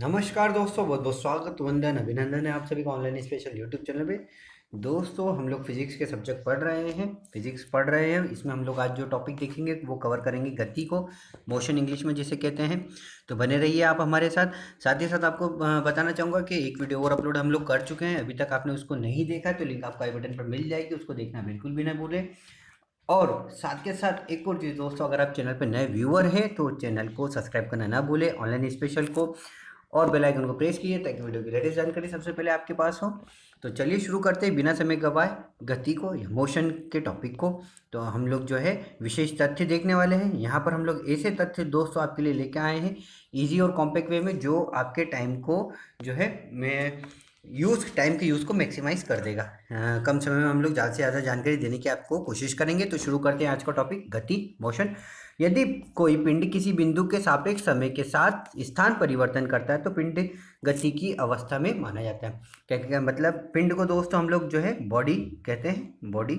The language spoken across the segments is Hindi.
नमस्कार दोस्तों, बहुत बहुत स्वागत, वंदन, अभिनंदन है आप सभी का ऑनलाइन स्पेशल यूट्यूब चैनल पे। दोस्तों, हम लोग फिजिक्स के सब्जेक्ट पढ़ रहे हैं, फिजिक्स पढ़ रहे हैं। इसमें हम लोग आज जो टॉपिक देखेंगे वो कवर करेंगे गति को, मोशन इंग्लिश में जिसे कहते हैं। तो बने रहिए आप हमारे साथ। साथ ही साथ आपको बताना चाहूँगा कि एक वीडियो और अपलोड हम लोग कर चुके हैं, अभी तक आपने उसको नहीं देखा तो लिंक आपको आई बटन पर मिल जाएगी, उसको देखना बिल्कुल भी ना भूलें। और साथ के साथ एक और चीज़ दोस्तों, अगर आप चैनल पर नए व्यूअर हैं तो चैनल को सब्सक्राइब करना ना भूलें, ऑनलाइन स्पेशल को, और बेल आइकन को प्रेस कीजिए ताकि वीडियो की लेटेस्ट जानकारी सबसे पहले आपके पास हो। तो चलिए शुरू करते हैं बिना समय गवाए गति को या मोशन के टॉपिक को। तो हम लोग जो है विशेष तथ्य देखने वाले हैं। यहाँ पर हम लोग ऐसे तथ्य दोस्तों आपके लिए लेके आए हैं इजी और कॉम्पैक्ट वे में, जो आपके टाइम को जो है टाइम के यूज़ को मैक्सिमाइज कर देगा। कम समय में हम लोग ज़्यादा से ज़्यादा जानकारी देने की आपको कोशिश करेंगे। तो शुरू करते हैं आज का टॉपिक गति मोशन। यदि कोई पिंड किसी बिंदु के सापेक्ष समय के साथ स्थान परिवर्तन करता है तो पिंड गति की अवस्था में माना जाता है। क्या मतलब, पिंड को दोस्तों हम लोग जो है बॉडी कहते हैं, बॉडी।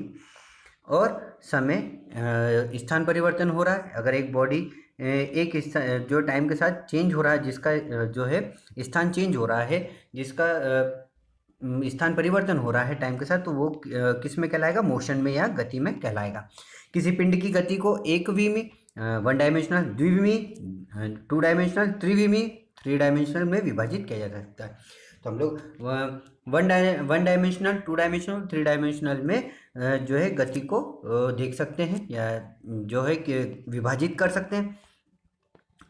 और समय स्थान परिवर्तन हो रहा है, अगर एक बॉडी एक जो टाइम के साथ चेंज हो रहा है, जिसका जो है स्थान चेंज हो रहा है, जिसका स्थान परिवर्तन हो रहा है टाइम के साथ, तो वो किस में कहलाएगा, मोशन में या गति में कहलाएगा। किसी पिंड की गति को एकविमीय, वन डायमेंशनल, द्विविमीय, टू डायमेंशनल, त्रिविमीय, थ्री डायमेंशनल में विभाजित किया जा सकता है। तो हम लोग one dimensional, two dimensional, three dimensional में जो है गति को देख सकते हैं या जो है कि विभाजित कर सकते हैं।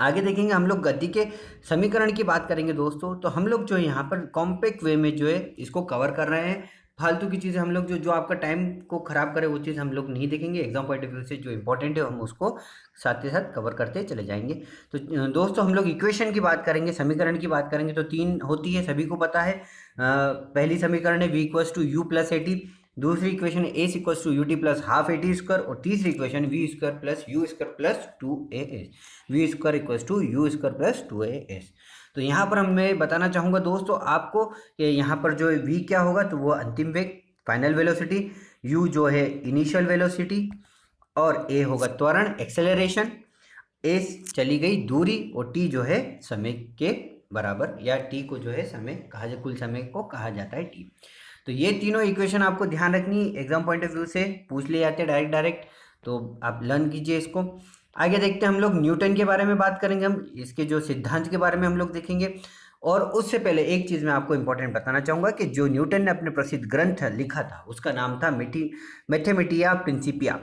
आगे देखेंगे हम लोग गति के समीकरण की बात करेंगे दोस्तों। तो हम लोग जो है यहाँ पर कॉम्पैक्ट वे में जो है इसको कवर कर रहे हैं। फालतू की चीज़ें हम लोग जो आपका टाइम को ख़राब करे वो चीज़ हम लोग नहीं देखेंगे। एग्जाम पॉइंट ऑफ व्यू से जो इंपॉर्टेंट है हम उसको साथ ही साथ कवर करते चले जाएंगे। तो दोस्तों हम लोग इक्वेशन की बात करेंगे, समीकरण की बात करेंगे। तो तीन होती है, सभी को पता है। पहली समीकरण है v = u + at, दूसरी इक्वेशन है a = ut + ½ at square, और तीसरी equation v² + u² + 2as, v² = u² + 2as। तो यहाँ पर मैं बताना चाहूँगा दोस्तों आपको कि यहाँ पर जो है v क्या होगा, तो वो अंतिम वेग, फाइनल वेलोसिटी, u जो है इनिशियल वेलोसिटी, और a होगा त्वरण, एक्सेलरेशन, s चली गई दूरी, और t जो है समय के बराबर, या t को जो है समय कहा जाए, कुल समय को कहा जाता है t। तो ये तीनों इक्वेशन आपको ध्यान रखनी, एग्जाम पॉइंट ऑफ व्यू से पूछ लिए जाते हैं डायरेक्ट, तो आप लर्न कीजिए इसको। आगे देखते हैं हम लोग न्यूटन के बारे में बात करेंगे, हम इसके जो सिद्धांत के बारे में हम लोग देखेंगे। और उससे पहले एक चीज़ मैं आपको इम्पोर्टेंट बताना चाहूँगा कि जो न्यूटन ने अपने प्रसिद्ध ग्रंथ लिखा था उसका नाम था मैथेमेटिया प्रिंसिपिया,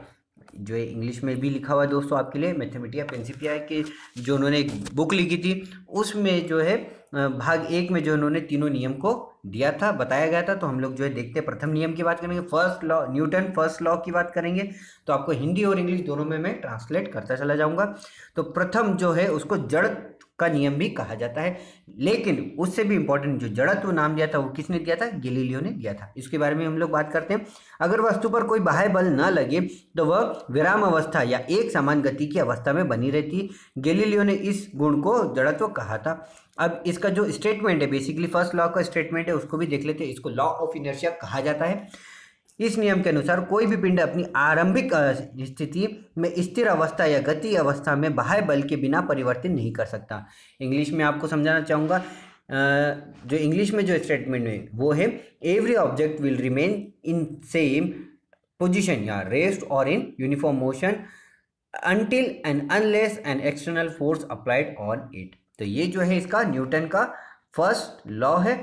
जो इंग्लिश में भी लिखा हुआ है दोस्तों आपके लिए। मैथेमेटिया प्रिंसिपिया के जो उन्होंने एक बुक लिखी थी उसमें जो है भाग 1 में जो उन्होंने तीनों नियम को दिया था, बताया गया था। तो हम लोग जो है देखते हैं, प्रथम नियम की बात करेंगे, first law, Newton first law की बात करेंगे। तो आपको हिंदी और इंग्लिश दोनों में मैं ट्रांसलेट करता चला जाऊँगा। तो प्रथम जो है उसको जड़ का नियम भी कहा जाता है, लेकिन उससे भी इंपॉर्टेंट जो जड़त्व नाम दिया था वो किसने दिया था, गैलीलियो ने दिया था। इसके बारे में हम लोग बात करते हैं। अगर वस्तु पर कोई बाह्य बल न लगे तो वह विराम अवस्था या एक समान गति की अवस्था में बनी रहती। गैलीलियो ने इस गुण को जड़त्व कहा था। अब इसका जो स्टेटमेंट है, बेसिकली फर्स्ट लॉ का स्टेटमेंट है, उसको भी देख लेते हैं। इसको लॉ ऑफ इनर्शिया कहा जाता है। इस नियम के अनुसार कोई भी पिंड अपनी आरंभिक स्थिति में स्थिर अवस्था या गति अवस्था में बाह्य बल के बिना परिवर्तित नहीं कर सकता। इंग्लिश में आपको समझाना चाहूँगा, जो इंग्लिश में जो स्टेटमेंट है वो है every object will remain in same position या रेस्ट और in uniform motion until and unless an external force applied on it. तो ये जो है इसका न्यूटन का फर्स्ट लॉ है,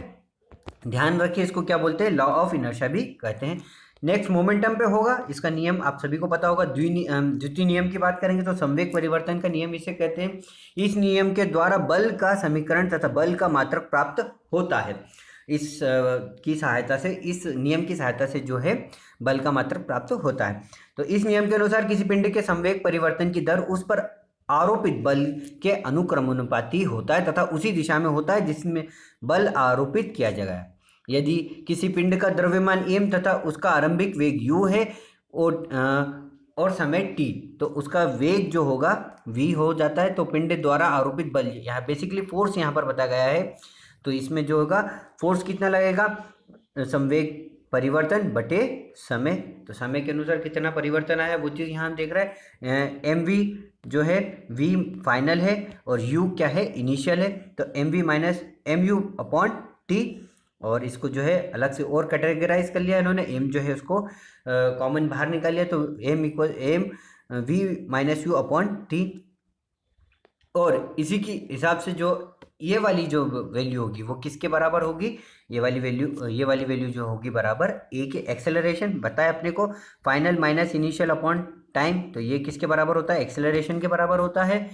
ध्यान रखिए। इसको क्या बोलते हैं, लॉ ऑफ इनर्शिया भी कहते हैं। नेक्स्ट मोमेंटम पे होगा, इसका नियम आप सभी को पता होगा। द्वितीय नियम की बात करेंगे तो संवेग परिवर्तन का नियम इसे कहते हैं। इस नियम के द्वारा बल का समीकरण तथा बल का मात्रक प्राप्त होता है। इस की सहायता से, इस नियम की सहायता से जो है बल का मात्रक प्राप्त होता है। तो इस नियम के अनुसार किसी पिंड के संवेग परिवर्तन की दर उस पर आरोपित बल के अनुक्रमानुपाती होता है तथा उसी दिशा में होता है जिसमें बल आरोपित किया जाएगा। यदि किसी पिंड का द्रव्यमान m तथा उसका आरंभिक वेग u है और समय t, तो उसका वेग जो होगा v हो जाता है। तो पिंड द्वारा आरोपित बल, यहाँ बेसिकली फोर्स यहाँ पर बताया गया है, तो इसमें जो होगा फोर्स कितना लगेगा, संवेग परिवर्तन बटे समय, तो समय के अनुसार कितना परिवर्तन आया वो चीज़ यहाँ हम देख रहे हैं। एम वी जो है वी फाइनल है और यू क्या है इनिशियल है, तो M we minus M you upon T, और इसको जो है अलग से और कैटेगराइज कर लिया इन्होंने। एम जो है उसको कॉमन बाहर निकाल लिया, तो M equal M we minus you upon T, और इसी की हिसाब से जो ये वाली जो वैल्यू होगी वो किसके बराबर होगी, ये वाली वैल्यू जो होगी बराबर ए के एक्सेलरेशन, बताया अपने को final minus initial upon time, तो ये किसके बराबर होता है, एक्सेलरेशन के बराबर होता है।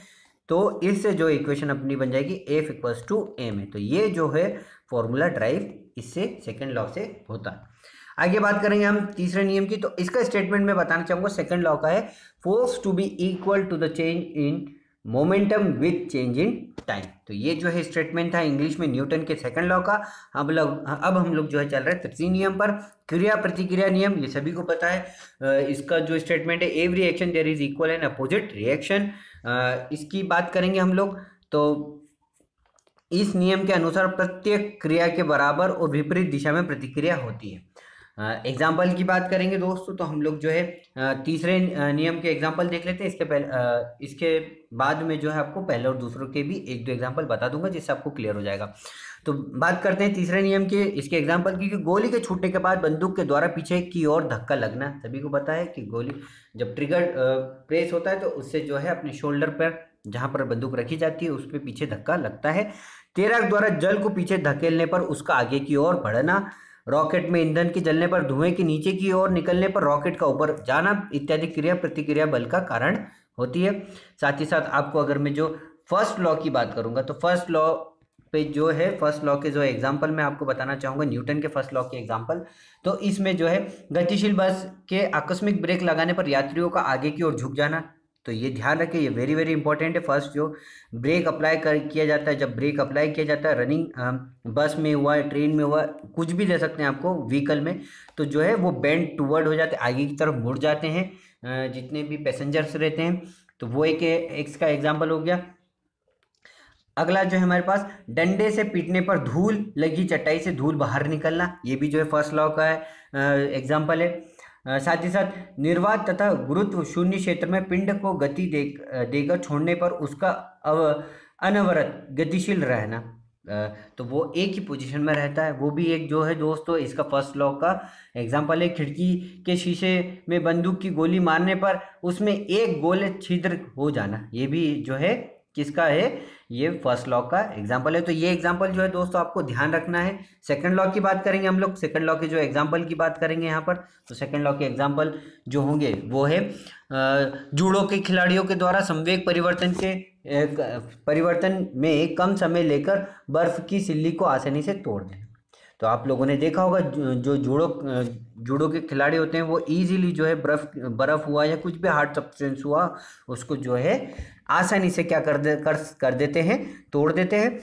तो इससे जो इक्वेशन अपनी बन जाएगी एफ इक्वल्स टू एम है। तो ये जो है फॉर्मूला ड्राइव इससे सेकेंड लॉ से होता है। आगे बात करेंगे हम तीसरे नियम की, तो इसका स्टेटमेंट मैं बताना चाहूँगा सेकेंड लॉ का है, force to be equal to the change in momentum with change in time. तो ये जो है स्टेटमेंट था इंग्लिश में न्यूटन के सेकंड लॉ का। अब हम लोग जो है चल रहे हैं तृतीय नियम पर, क्रिया प्रतिक्रिया नियम, ये सभी को पता है। इसका जो स्टेटमेंट है every action there is equal and opposite reaction, इसकी बात करेंगे हम लोग। तो इस नियम के अनुसार प्रत्येक क्रिया के बराबर और विपरीत दिशा में प्रतिक्रिया होती है। एग्जाम्पल की बात करेंगे दोस्तों, तो हम लोग जो है तीसरे नियम के एग्जाम्पल देख लेते हैं। इसके बाद में जो है आपको पहले और दूसरों के भी एक दो एग्जाम्पल बता दूंगा जिससे आपको क्लियर हो जाएगा। तो बात करते हैं तीसरे नियम के इसके एग्जाम्पल की, कि गोली के छूटने के बाद बंदूक के द्वारा पीछे की ओर धक्का लगना। सभी को पता है कि गोली जब ट्रिगर प्रेस होता है तो उससे जो है अपने शोल्डर पर जहाँ पर बंदूक रखी जाती है उस पर पीछे धक्का लगता है। तैराक द्वारा जल को पीछे धकेलने पर उसका आगे की ओर बढ़ना, रॉकेट में ईंधन के जलने पर धुएं के नीचे की ओर निकलने पर रॉकेट का ऊपर जाना इत्यादि क्रिया प्रतिक्रिया बल का कारण होती है। साथ ही साथ आपको अगर मैं जो फर्स्ट लॉ की बात करूंगा तो फर्स्ट लॉ पे जो है फर्स्ट लॉ के जो एग्जांपल मैं आपको बताना चाहूँगा, न्यूटन के फर्स्ट लॉ के एग्जांपल। तो इसमें जो है गतिशील बस के आकस्मिक ब्रेक लगाने पर यात्रियों का आगे की ओर झुक जाना, तो ये ध्यान रखें, ये वेरी वेरी इंपॉर्टेंट है। फर्स्ट जो ब्रेक अप्लाई किया जाता है, जब ब्रेक अप्लाई किया जाता है रनिंग बस में हुआ, ट्रेन में हुआ, कुछ भी दे सकते हैं आपको व्हीकल में, तो जो है वो बेंड टूवर्ड हो जाते हैं, आगे की तरफ मुड़ जाते हैं जितने भी पैसेंजर्स रहते हैं। तो वो एक इसका एग्जाम्पल हो गया। अगला जो है हमारे पास डंडे से पीटने पर धूल लगी चटाई से धूल बाहर निकलना, ये भी जो है फर्स्ट लॉ का एग्जाम्पल है। साथ ही साथ निर्वात तथा गुरुत्व शून्य क्षेत्र में पिंड को गति देकर छोड़ने पर उसका अनवरत गतिशील रहना, तो वो एक ही पोजीशन में रहता है। वो भी एक जो है दोस्तों इसका फर्स्ट लॉ का एग्जाम्पल है। खिड़की के शीशे में बंदूक की गोली मारने पर उसमें एक गोल छिद्र हो जाना, ये भी जो है किसका है, ये फर्स्ट लॉ का एग्जाम्पल है। तो ये एग्जाम्पल जो है दोस्तों आपको ध्यान रखना है। सेकंड लॉ की बात करेंगे हम लोग, सेकंड लॉ के जो एग्जाम्पल की बात करेंगे यहाँ पर, तो सेकंड लॉ के एग्जाम्पल जो होंगे वो है जूडो के खिलाड़ियों के द्वारा संवेग परिवर्तन में कम समय लेकर बर्फ की सिल्ली को आसानी से तोड़ दें। तो आप लोगों ने देखा होगा जो जूडो के खिलाड़ी होते हैं वो इजीली जो है बर्फ हुआ या कुछ भी हार्ड सब्सटेंस हुआ उसको जो है आसानी से क्या कर देते हैं तोड़ देते हैं।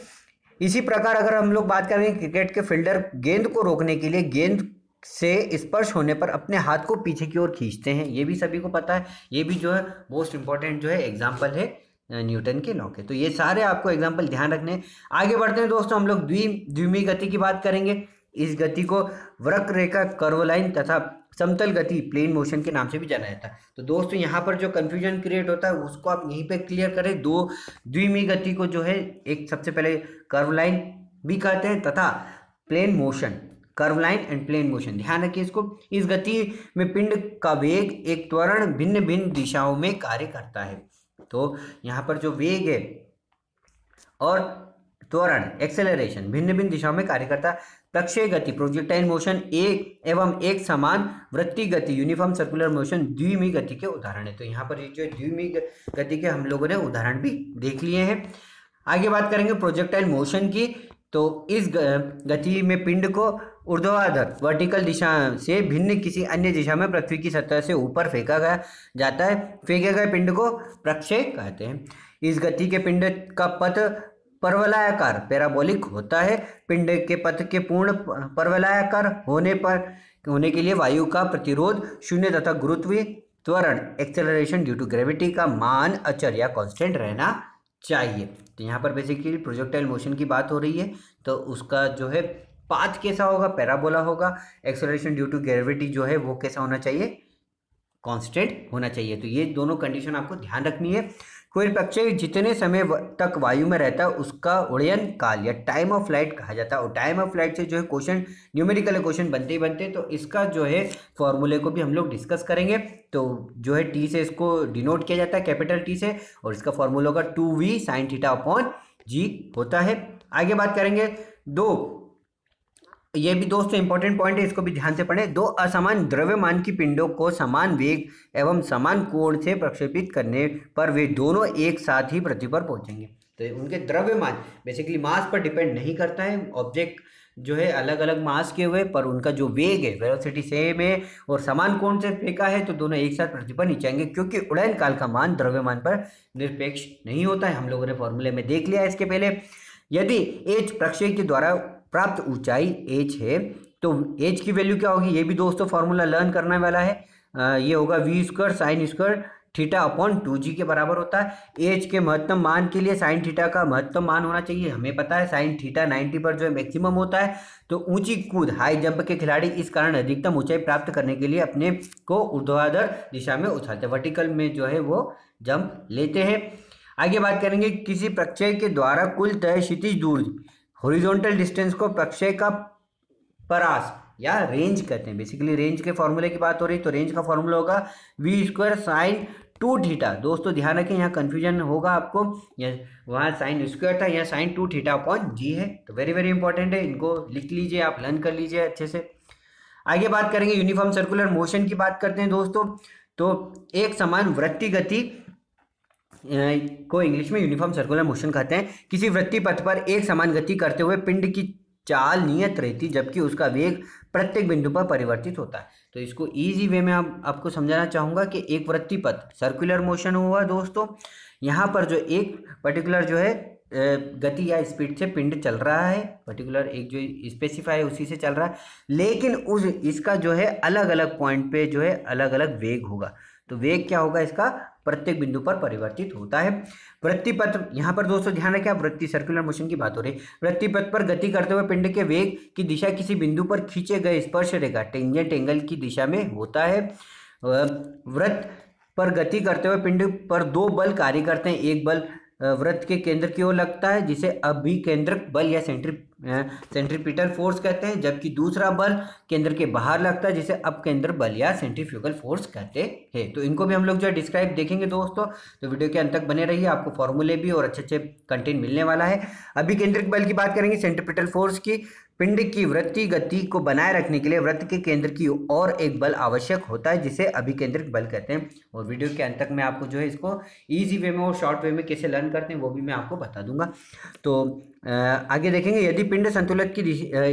इसी प्रकार अगर हम लोग बात करें क्रिकेट के फील्डर गेंद को रोकने के लिए गेंद से स्पर्श होने पर अपने हाथ को पीछे की ओर खींचते हैं, ये भी सभी को पता है। ये भी जो है मोस्ट इम्पॉर्टेंट जो है एग्जाम्पल है न्यूटन के लॉ के। तो ये सारे आपको एग्जाम्पल ध्यान रखने। आगे बढ़ते हैं दोस्तों, हम लोग द्विमीय गति की बात करेंगे। इस गति को वक्र रेखा कर्व लाइन तथा समतल गति प्लेन मोशन के नाम से भी जाना जाता है। तो दोस्तों यहाँ पर जो कन्फ्यूजन क्रिएट होता है उसको आप यहीं पे क्लियर करें। दो द्विमीय गति को जो है एक सबसे पहले कर्व लाइन भी कहते हैं तथा plane motion, curve line and plane motion, ध्यान रखिए इसको। इस गति में पिंड का वेग एक त्वरण भिन्न भिन्न दिशाओं में कार्य करता है। तो यहाँ पर जो वेग है और त्वरण एक्सेलरेशन भिन्न भिन्न दिशाओं में कार्य करता है। प्रक्षेप गति प्रोजेक्टाइल मोशन एक एवं एक समान वृत्तीय गति यूनिफॉर्म सर्कुलर मोशन द्विमीय गति के उदाहरण है। तो यहाँ पर ये जो द्विमीय गति के हम लोगों ने उदाहरण भी देख लिए हैं। आगे बात करेंगे प्रोजेक्टाइल मोशन की। तो इस गति में पिंड को ऊर्ध्वाधर वर्टिकल दिशा से भिन्न किसी अन्य दिशा में पृथ्वी की सतह से ऊपर फेंका गया जाता है। फेंके गए पिंड को प्रक्षेप कहते हैं। इस गति के पिंड का पथ परवलयाकार पैराबोलिक होता है। पिंड के पथ के पूर्ण परवलयाकार होने के लिए वायु का प्रतिरोध शून्य तथा गुरुत्वीय त्वरण एक्सेलरेशन ड्यू टू ग्रेविटी का मान अचर या कांस्टेंट रहना चाहिए। तो यहाँ पर बेसिकली प्रोजेक्टाइल मोशन की बात हो रही है, तो उसका जो है पाथ कैसा होगा, पैराबोला होगा। एक्सेलरेशन ड्यू टू ग्रेविटी जो है वो कैसा होना चाहिए, कांस्टेंट होना चाहिए। तो ये दोनों कंडीशन आपको ध्यान रखनी है। कोई पक्षी जितने समय तक वायु में रहता है उसका उड़यन काल या टाइम ऑफ फ्लाइट कहा जाता है। और टाइम ऑफ फ्लाइट से जो है क्वेश्चन न्यूमेरिकल क्वेश्चन बनते ही बनते हैं। तो इसका जो है फॉर्मूले को भी हम लोग डिस्कस करेंगे। तो जो है टी से इसको डिनोट किया जाता है कैपिटल टी से, और इसका फॉर्मूला का 2v sin θ/g होता है। आगे बात करेंगे दो, ये भी दोस्तों इंपॉर्टेंट पॉइंट है, इसको भी ध्यान से पढ़ें। दो असमान द्रव्यमान की पिंडों को समान वेग एवं समान कोण से प्रक्षेपित करने पर वे दोनों एक साथ ही पृथ्वी पर पहुंचेंगे। तो उनके द्रव्यमान बेसिकली मास पर डिपेंड नहीं करता है। ऑब्जेक्ट जो है अलग अलग मास के हुए पर उनका जो वेग है, वेलोसिटी सेम है और समान कोण से फेंका है तो दोनों एक साथ पृथ्वी पर नीचे आएंगे, क्योंकि उड़ान काल का मान द्रव्यमान पर निरपेक्ष नहीं होता है। हम लोगों ने फॉर्मूले में देख लिया इसके पहले। यदि एच प्रक्षेप के द्वारा प्राप्त ऊंचाई h है तो h की वैल्यू क्या होगी, ये भी दोस्तों फॉर्मूला लर्न करने वाला है। ये होगा v² sin² θ/2g के बराबर होता है। h के महत्तम मान के लिए sin थीटा का महत्तम मान होना चाहिए। हमें पता है sin थीटा 90 पर जो है मैक्सिमम होता है। तो ऊंची कूद हाई जंप के खिलाड़ी इस कारण अधिकतम ऊंचाई प्राप्त करने के लिए अपने को ऊर्ध्वाधर दिशा में उछालते हैं, वर्टिकल में जो है वो जंप लेते हैं। आगे बात करेंगे किसी प्रक्षेप के द्वारा कुल तय क्षितिज दूर हॉरिजॉन्टल डिस्टेंस को प्रक्षेप का परास या रेंज कहते हैं। बेसिकली रेंज के फॉर्मूले की बात हो रही, तो रेंज का फॉर्मूला होगा v² sin 2θ। दोस्तों ध्यान रखें, यहाँ कन्फ्यूजन होगा आपको, वहाँ sin² था, यहाँ sin 2θ/g है। तो वेरी वेरी इंपॉर्टेंट है, इनको लिख लीजिए, आप लर्न कर लीजिए अच्छे से। आगे बात करेंगे यूनिफॉर्म सर्कुलर मोशन की बात करते हैं दोस्तों। तो एक समान वृत्ति गति को इंग्लिश में यूनिफॉर्म सर्कुलर मोशन कहते हैं। किसी वृत्तीय पथ पर एक समान गति करते हुए पिंड की चाल नियत रहती जबकि उसका वेग प्रत्येक बिंदु पर परिवर्तित होता है। तो इसको इजी वे में आपको समझाना चाहूँगा कि एक वृत्तीय पथ सर्कुलर मोशन हुआ दोस्तों, यहाँ पर जो एक पर्टिकुलर जो है गति या स्पीड से पिंड चल रहा है, पर्टिकुलर एक जो स्पेसिफाई उसी से चल रहा है, लेकिन उस इसका जो है अलग अलग पॉइंट पे जो है अलग अलग वेग होगा। तो वेग क्या होगा इसका, प्रत्येक बिंदु पर परिवर्तित होता है। वृत्तीय पथ, यहाँ पर दोस्तों ध्यान रखें, वृत्तीय सर्कुलर मोशन की बात हो रही है। वृत्तीय पथ पर गति करते हुए पिंड के वेग की दिशा किसी बिंदु पर खींचे गए स्पर्श रेखा टेंजेंट एंगल की दिशा में होता है। वृत्त पर गति करते हुए पिंड पर दो बल कार्य करते हैं। एक बल वृत्त के केंद्र की ओर लगता है जिसे अभिकेंद्रक बल या सेंट्रीपिटल फोर्स कहते हैं, जबकि दूसरा बल केंद्र के बाहर लगता है जिसे अपकेंद्र बल या सेंट्रीफ्यूगल फोर्स कहते हैं। तो इनको भी हम लोग जो है डिस्क्राइब देखेंगे दोस्तों। तो वीडियो के अंत तक बने रहिए, आपको फॉर्मूले भी और अच्छे अच्छे कंटेंट मिलने वाला है। अभिकेंद्रक बल की बात करेंगे सेंट्रीपिटल फोर्स की। पिंड की वृत्तीय गति को बनाए रखने के लिए वृत्त के केंद्र की और एक बल आवश्यक होता है जिसे अभिकेंद्रक बल कहते हैं। और वीडियो के अंत तक मैं आपको जो है इसको ईजी वे में और शॉर्ट वे में कैसे लर्न करते हैं वो भी मैं आपको बता दूंगा। तो आगे देखेंगे, यदि पिंड संतुलन की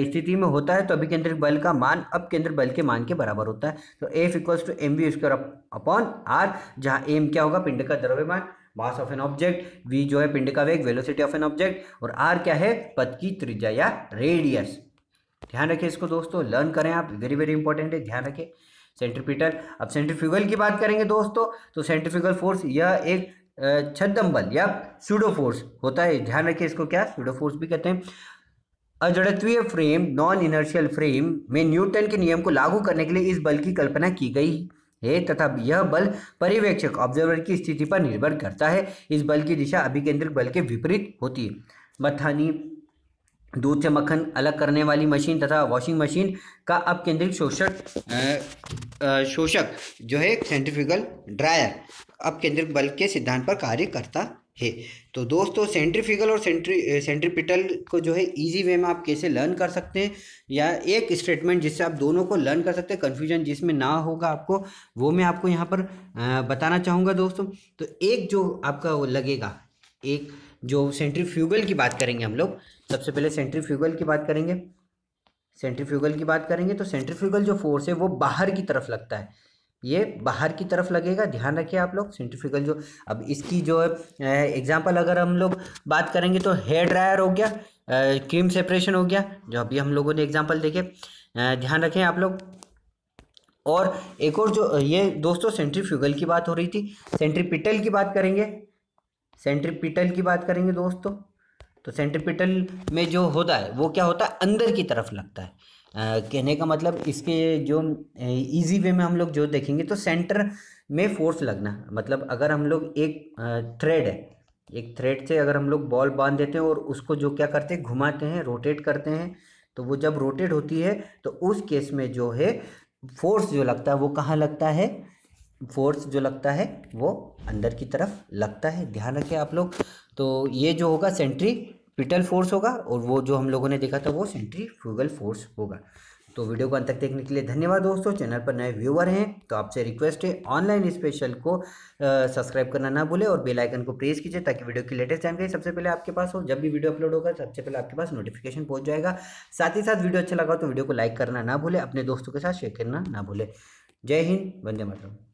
स्थिति में होता है तो अभिकेंद्रक बल का मान अपकेंद्र बल के मान के बराबर होता है। तो F = mv² upon r, जहाँ m क्या होगा, पिंड का द्रव्यमान, mass of an object, v जो है पिंड का वेग, वेलोसिटी ऑफ एन ऑब्जेक्ट, और r क्या है, पथ की त्रिज्या या रेडियस। ध्यान रखें इसको दोस्तों, लर्न करें आप, वेरी वेरी इंपॉर्टेंट है, ध्यान रखें। सेंट्रीपिटल, अब सेंट्रीफ्यूगल की बात करेंगे दोस्तों। तो सेंट्रीफ्यूगल फोर्स यह एक छद्म बल या स्यूडो फोर्स होता है। ध्यान रखें इसको, क्या स्यूडो फोर्स भी कहते हैं। अजड़त्वीय फ्रेम नॉन इनर्शियल फ्रेम में न्यूटन के नियम को लागू करने के लिए इस बल की कल्पना की गई है तथा यह बल पर्यवेक्षक ऑब्जर्वर की स्थिति पर निर्भर करता है। इस बल की दिशा अभिकेंद्रित बल के विपरीत होती है। मथानी, दूध से मक्खन अलग करने वाली मशीन तथा वॉशिंग मशीन का अपकेंद्रित शोषक जो है सेंट्रीफ्यूगल ड्रायर अपकेंद्रित बल के सिद्धांत पर कार्य करता है। तो दोस्तों सेंट्रीफ्यूगल और सेंट्रीपिटल को जो है इजी वे में आप कैसे लर्न कर सकते हैं, या एक स्टेटमेंट जिससे आप दोनों को लर्न कर सकते हैं, कन्फ्यूजन जिसमें ना होगा आपको, वो मैं आपको यहाँ पर बताना चाहूँगा दोस्तों। तो एक जो आपका वो लगेगा, एक जो सेंट्रीफ्यूगल की बात करेंगे हम लोग, सबसे पहले सेंट्रीफ्यूगल की बात करेंगे। सेंट्रीफ्यूगल की बात करेंगे तो सेंट्रीफ्यूगल जो फोर्स है वो बाहर की तरफ लगता है, ये बाहर की तरफ लगेगा, ध्यान रखिए आप लोग। सेंट्रीफ्यूगल जो, अब इसकी जो एग्जांपल अगर हम लोग बात करेंगे तो हेयर ड्रायर हो गया, क्रीम सेपरेशन हो गया, जो अभी हम लोगों ने एग्जांपल देखे, ध्यान रखें आप लोग। और एक और जो ये दोस्तों सेंट्रीफ्यूगल की बात हो रही थी, सेंट्रीपिटल की बात करेंगे। सेंट्रीपिटल की बात करेंगे दोस्तों, तो सेंट्रीपिटल में जो होता है वो क्या होता है, अंदर की तरफ लगता है। कहने का मतलब इसके जो इजी वे में हम लोग जो देखेंगे तो सेंटर में फोर्स लगना, मतलब अगर हम लोग एक थ्रेड है, एक थ्रेड से अगर हम लोग बॉल बांध देते हैं और उसको जो क्या करते हैं घुमाते हैं, रोटेट करते हैं, तो वो जब रोटेट होती है तो उस केस में जो है फोर्स जो लगता है वो कहाँ लगता है, फोर्स जो लगता है वो अंदर की तरफ लगता है। ध्यान रखें आप लोग। तो ये जो होगा सेंट्रीपिटल फोर्स होगा और वो जो हम लोगों ने देखा था वो सेंट्रीफ्यूगल फोर्स होगा। तो वीडियो को अंत तक देखने के लिए धन्यवाद दोस्तों। चैनल पर नए व्यूअर हैं तो आपसे रिक्वेस्ट है ऑनलाइन स्पेशल को सब्सक्राइब करना ना भूलें और बेल आइकन को प्रेस कीजिए ताकि वीडियो की लेटेस्ट जानकारी सबसे पहले आपके पास हो। जब भी वीडियो अपलोड होगा सबसे पहले आपके पास नोटिफिकेशन पहुंच जाएगा। साथ ही साथ वीडियो अच्छा लगा तो वीडियो को लाइक करना ना भूलें, अपने दोस्तों के साथ शेयर करना ना भूलें। जय हिंद, वंदे मातरम।